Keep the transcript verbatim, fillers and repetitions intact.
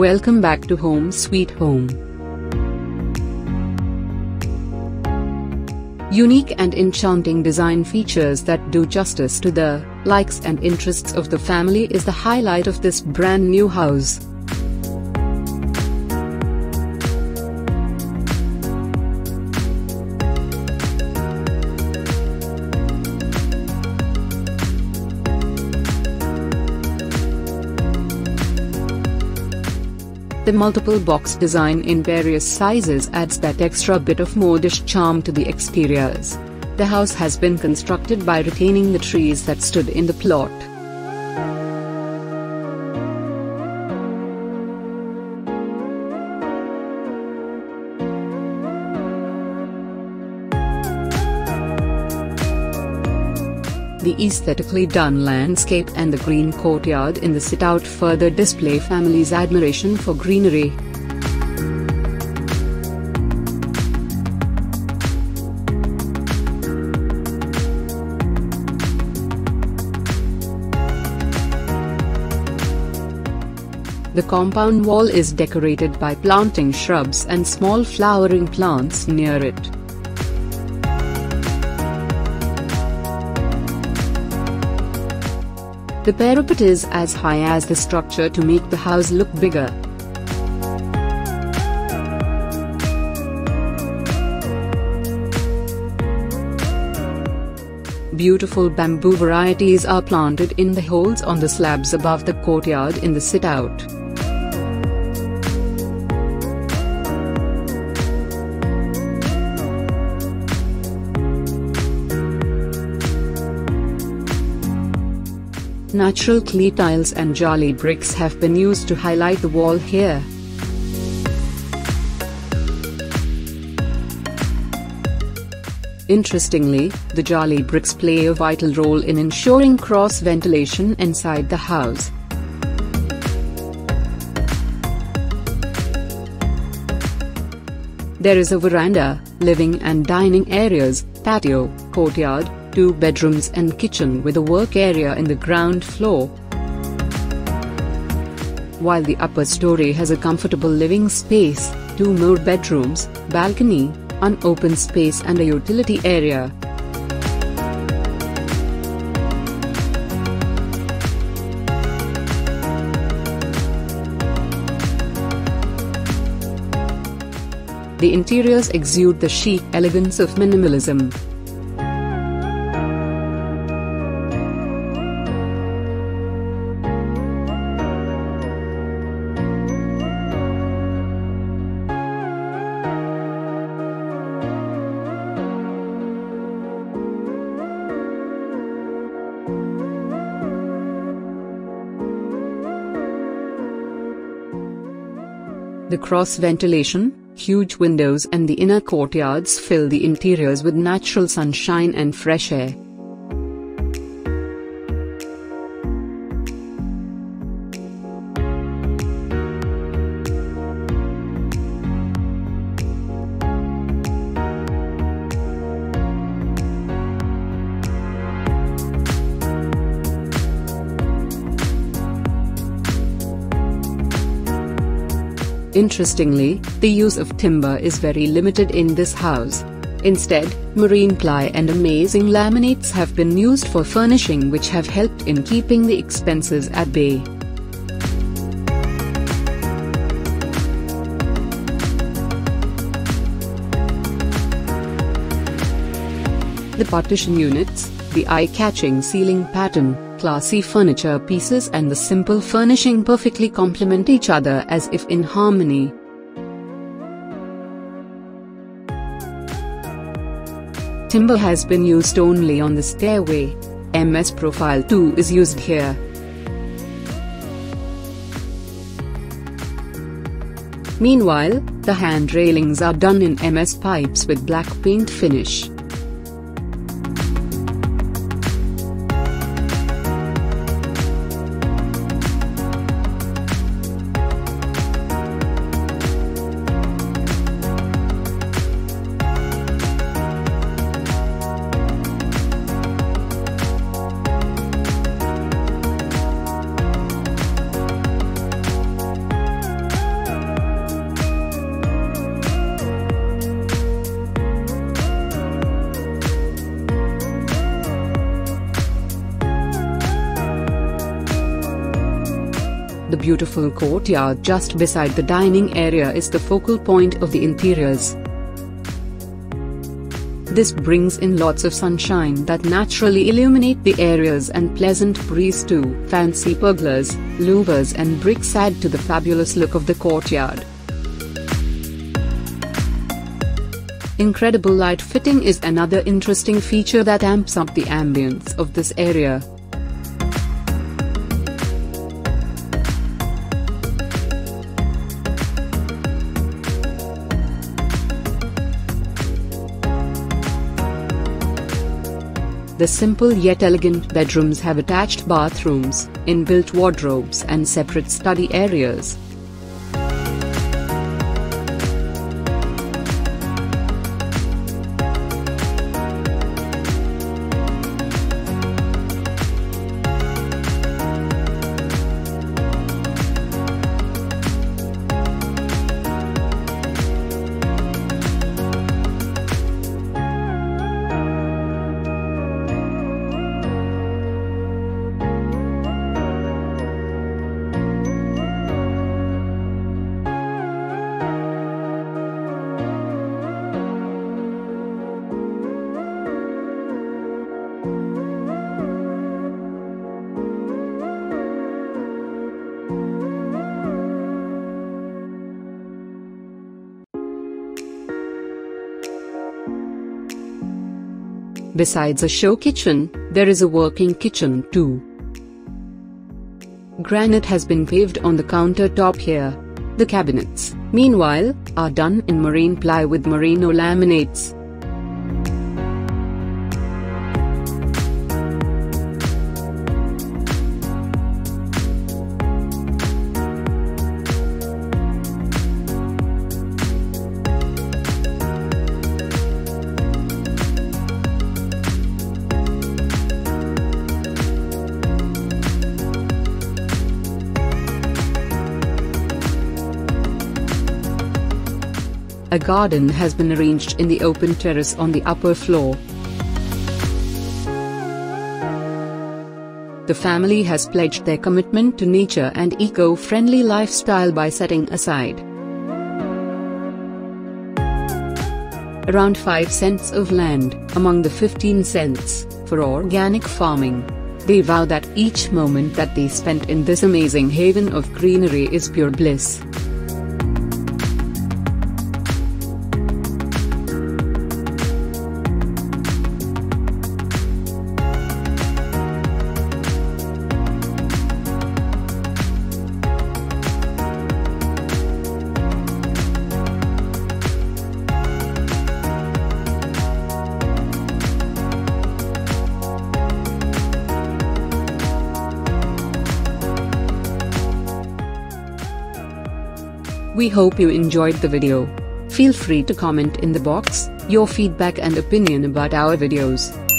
Welcome back to Home Sweet Home. Unique and enchanting design features that do justice to the likes and interests of the family is the highlight of this brand new house. The multiple box design in various sizes adds that extra bit of modish charm to the exteriors. The house has been constructed by retaining the trees that stood in the plot. The aesthetically done landscape and the green courtyard in the sit-out further display family's admiration for greenery. The compound wall is decorated by planting shrubs and small flowering plants near it. The parapet is as high as the structure to make the house look bigger. Beautiful bamboo varieties are planted in the holes on the slabs above the courtyard in the sit-out. Natural clay tiles and jali bricks have been used to highlight the wall here. Interestingly, the jali bricks play a vital role in ensuring cross ventilation inside the house. There is a veranda, living and dining areas, patio, courtyard, two bedrooms and kitchen with a work area in the ground floor, while the upper story has a comfortable living space, two more bedrooms, balcony, an open space and a utility area. The interiors exude the chic elegance of minimalism. The cross-ventilation, huge windows and the inner courtyards fill the interiors with natural sunshine and fresh air. Interestingly, the use of timber is very limited in this house. Instead, marine ply and amazing laminates have been used for furnishing, which have helped in keeping the expenses at bay. The partition units, the eye-catching ceiling pattern, classy furniture pieces and the simple furnishing perfectly complement each other as if in harmony. Timber has been used only on the stairway. M S Profile two is used here. Meanwhile, the hand railings are done in M S pipes with black paint finish. beautiful courtyard just beside the dining area is the focal point of the interiors. This brings in lots of sunshine that naturally illuminate the areas and pleasant breeze too. Fancy pergolas, louvers and bricks add to the fabulous look of the courtyard. Incredible light fitting is another interesting feature that amps up the ambience of this area. The simple yet elegant bedrooms have attached bathrooms, inbuilt wardrobes and separate study areas. Besides a show kitchen, there is a working kitchen too. Granite has been paved on the countertop here. The cabinets, meanwhile, are done in marine ply with merino laminates. A garden has been arranged in the open terrace on the upper floor. The family has pledged their commitment to nature and eco-friendly lifestyle by setting aside around five cents of land, among the fifteen cents, for organic farming. They vow that each moment that they spent in this amazing haven of greenery is pure bliss. We hope you enjoyed the video. Feel free to comment in the box your feedback and opinion about our videos.